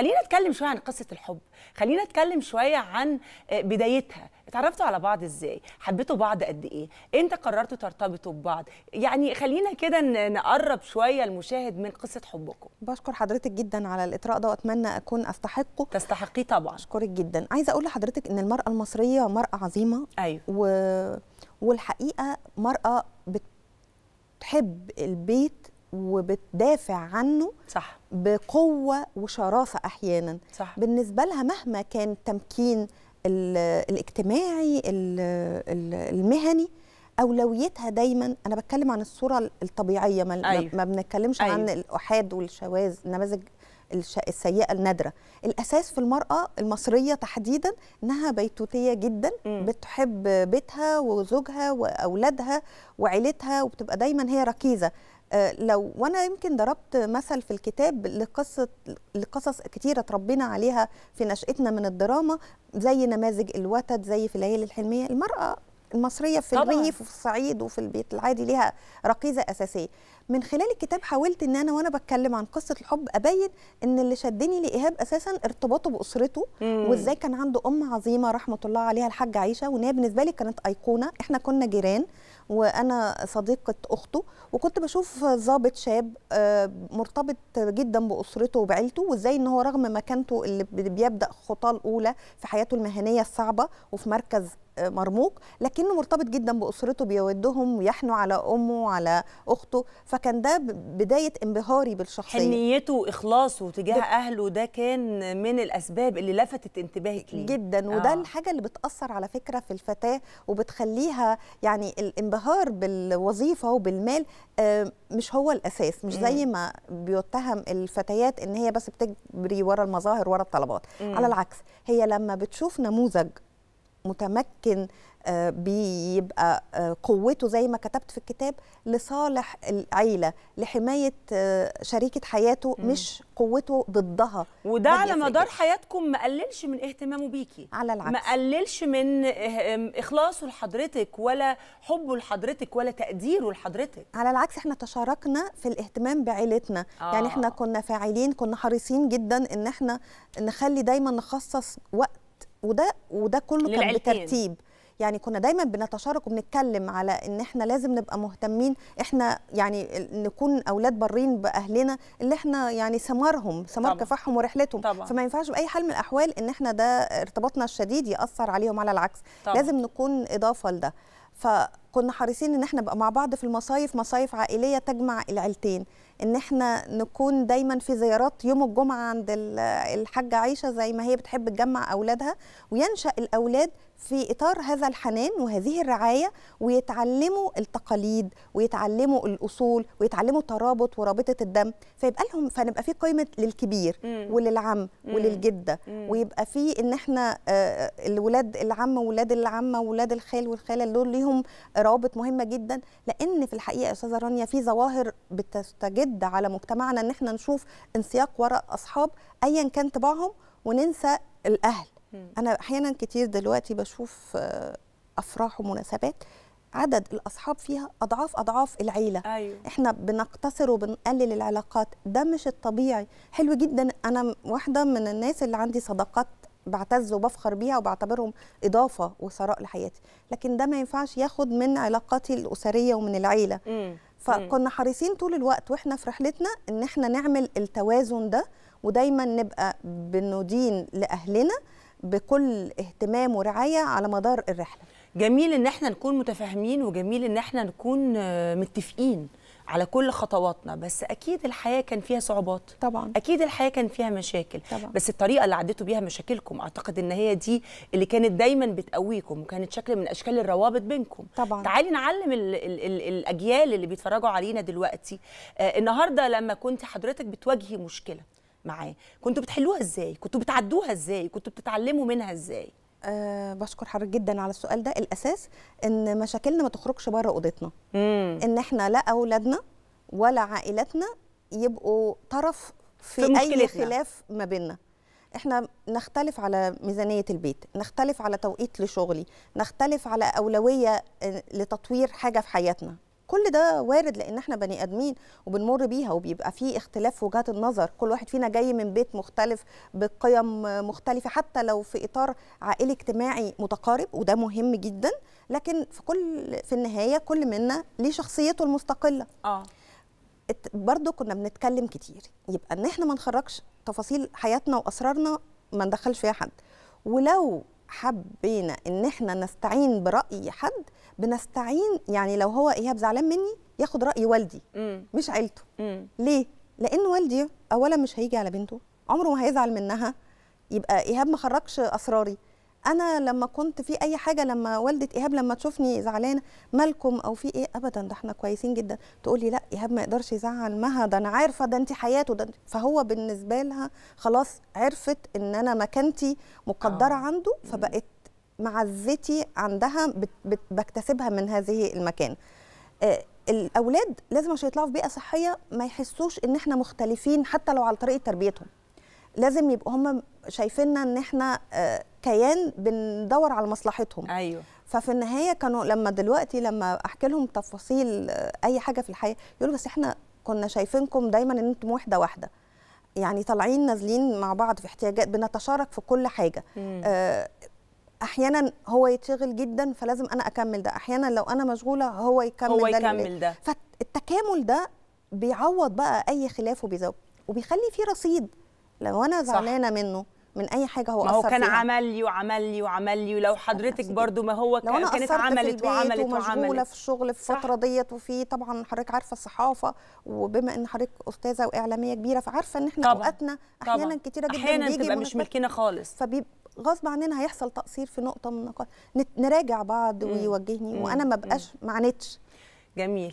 خلينا نتكلم شويه عن قصه الحب، خلينا نتكلم شويه عن بدايتها، اتعرفتوا على بعض ازاي؟ حبيتوا بعض قد ايه؟ امتى قررتوا ترتبطوا ببعض؟ يعني خلينا كده نقرب شويه المشاهد من قصه حبكم. بشكر حضرتك جدا على الاطراء ده واتمنى اكون استحقه. تستحقيه طبعا. بشكرك جدا. عايزه اقول لحضرتك ان المراه المصريه مراه عظيمه. ايوه. والحقيقه مراه بتحب البيت وبتدافع عنه. صح. بقوة وشراسة أحيانا. صح. بالنسبة لها مهما كان التمكين الاجتماعي المهني أولويتها دايما، أنا بتكلم عن الصورة الطبيعية ما بنتكلمش عن الأحاد والشواذ، النماذج السيئة النادرة. الأساس في المرأة المصرية تحديدا أنها بيتوتية جدا، بتحب بيتها وزوجها وأولادها وعيلتها، وبتبقى دايما هي ركيزة. لو وانا يمكن ضربت مثل في الكتاب لقصص كتيره اتربينا عليها في نشأتنا من الدراما، زي نماذج الوتد، زي في الليالي الحلميه. المراه المصريه في الريف وفي الصعيد وفي البيت العادي ليها ركيزه اساسيه. من خلال الكتاب حاولت ان انا وانا بتكلم عن قصه الحب ابين ان اللي شدني لإيهاب اساسا ارتباطه باسرته، وازاي كان عنده ام عظيمه رحمه الله عليها الحاجه عائشه، وان هي بالنسبه لي كانت ايقونه. احنا كنا جيران وانا صديقه اخته، وكنت بشوف ضابط شاب مرتبط جدا باسرته وبعيلته، وازاي ان هو رغم مكانته اللي بيبدا خطاه الاولى في حياته المهنيه الصعبه وفي مركز مرموق، لكنه مرتبط جدا باسرته، بيودهم ويحنوا على امه وعلى اخته. فكان ده بدايه انبهاري بالشخصيه. حنيته واخلاصه تجاه اهله ده كان من الاسباب اللي لفتت انتباهك ليه جدا، وده الحاجه اللي بتاثر على فكره في الفتاه وبتخليها يعني الانبهار بالوظيفه وبالمال مش هو الاساس، مش زي ما بيتهم الفتيات ان هي بس بتجري ورا المظاهر ورا الطلبات. على العكس، هي لما بتشوف نموذج متمكن بيبقى قوته زي ما كتبت في الكتاب لصالح العيلة، لحماية شريكة حياته، مش قوته ضدها. وده على مدار حياتكم ما قللش من اهتمامه بيكي، على العكس ما قللش من اخلاصه لحضرتك ولا حبه لحضرتك ولا تقديره لحضرتك. على العكس، احنا تشاركنا في الاهتمام بعيلتنا. يعني احنا كنا فاعلين، كنا حريصين جدا ان احنا نخلي دايما نخصص وقت، وده كله كان بترتيب. يعني كنا دايما بنتشارك وبنتكلم على ان احنا لازم نبقى مهتمين، احنا يعني نكون اولاد برين باهلنا اللي احنا يعني ثمارهم، ثمار كفاحهم ورحلتهم. طبعا. فما ينفعش باي حال من الاحوال ان احنا ده ارتباطنا الشديد ياثر عليهم، على العكس. طبعا. لازم نكون اضافه لده. فكنا حريصين ان احنا نبقى مع بعض في المصايف، مصايف عائليه تجمع العيلتين، ان احنا نكون دايما في زيارات يوم الجمعه عند الحاجه عائشه زي ما هي بتحب تجمع اولادها، وينشأ الاولاد في اطار هذا الحنان وهذه الرعايه، ويتعلموا التقاليد ويتعلموا الاصول ويتعلموا الترابط ورابطه الدم، فيبقى لهم، فنبقى في قيمه للكبير وللعم وللجده، ويبقى في ان احنا الولاد العم وولاد العمه وولاد الخال والخاله دول ليهم روابط مهمه جدا. لان في الحقيقه يا استاذه رانيا في ظواهر بتستجد على مجتمعنا ان احنا نشوف انسياق وراء اصحاب ايا كان طباعهم وننسى الاهل. أنا أحياناً كتير دلوقتي بشوف أفراح ومناسبات عدد الأصحاب فيها أضعاف العيلة. أيوة. إحنا بنقتصر وبنقلل العلاقات، ده مش الطبيعي. حلو جدا، أنا واحدة من الناس اللي عندي صداقات بعتز وبفخر بيها وبعتبرهم إضافة وثراء لحياتي، لكن ده ما ينفعش ياخد من علاقاتي الأسرية ومن العيلة. فكنا حريصين طول الوقت وإحنا في رحلتنا إن إحنا نعمل التوازن ده، ودايما نبقى بندين لأهلنا بكل اهتمام ورعاية على مدار الرحلة. جميل ان احنا نكون متفاهمين، وجميل ان احنا نكون متفقين على كل خطواتنا، بس اكيد الحياة كان فيها صعوبات. طبعا. اكيد الحياة كان فيها مشاكل. طبعا. بس الطريقة اللي عديتوا بيها مشاكلكم اعتقد ان هي دي اللي كانت دايما بتقويكم، وكانت شكل من اشكال الروابط بينكم. طبعا. تعالي نعلم ال الاجيال اللي بيتفرجوا علينا دلوقتي. النهارده لما كنت حضرتك بتواجهي مشكلة معاه، كنتوا بتحلوها ازاي؟ كنتوا بتعدوها ازاي؟ كنتوا بتتعلموا منها ازاي؟ بشكر حضرتك جدا على السؤال ده. الاساس ان مشاكلنا ما تخرجش بره اوضتنا، ان احنا لا اولادنا ولا عائلتنا يبقوا طرف في اي خلاف ما بيننا. احنا نختلف على ميزانية البيت، نختلف على توقيت لشغلي، نختلف على اولوية لتطوير حاجة في حياتنا، كل ده وارد لان احنا بني ادمين وبنمر بيها، وبيبقى فيه اختلاف وجهات النظر، كل واحد فينا جاي من بيت مختلف بقيم مختلفه حتى لو في اطار عائلي اجتماعي متقارب، وده مهم جدا. لكن في النهايه كل منا ليه شخصيته المستقله. برضه كنا بنتكلم كتير، يبقى ان احنا ما نخرجش تفاصيل حياتنا واسرارنا، ما ندخلش فيها حد، ولو حبينا ان احنا نستعين براي حد بنستعين. يعني لو هو ايهاب زعلان مني ياخد راي والدي مش عيلته. ليه؟ لان والدي اولا مش هيجي على بنته، عمره ما هيزعل منها، يبقى ايهاب ما خرجش اسراري. انا لما كنت في اي حاجه، لما والده ايهاب لما تشوفني زعلانه، مالكم او في ايه؟ ابدا، ده احنا كويسين جدا. تقول لي لا ايهاب ما يقدرش يزعل مها، ده انا عارفه، ده انت حياته، ده فهو بالنسبه لها خلاص عرفت ان انا مكانتي مقدره عنده، فبقت معزتي عندها بكتسبها من هذه المكان. الاولاد لازم عشان يطلعوا في بيئه صحيه ما يحسوش ان احنا مختلفين حتى لو على طريقه تربيتهم، لازم يبقوا هم شايفيننا ان احنا كيان بندور على مصلحتهم. ايوه. ففي النهايه كانوا لما احكي لهم تفاصيل اي حاجه في الحياه يقولوا بس احنا كنا شايفينكم دايما ان انتم واحده، يعني طالعين نازلين مع بعض في احتياجات، بنتشارك في كل حاجه. احيانا هو يتشغل جدا فلازم انا اكمل ده، احيانا لو انا مشغوله هو يكمل ده. فالتكامل ده بيعوض بقى اي خلاف وبيزود، وبيخلي فيه رصيد لو انا زعلانه منه من اي حاجه هو اثر فيها. كان عمل لي ولو حضرتك برضو ما هو كانت عملت في الشغل في الفتره ديت. وفي طبعا حضرتك عارفه الصحافه، وبما ان حضرتك استاذه واعلاميه كبيره فعارفه ان احنا اوقاتنا احيانا كتيره جدا بتبقى مش ملكنا خالص، غصب عننا هيحصل تقصير في نقطه من نراجع بعض ويوجهني وانا ما بقاش ما عانتش. جميل.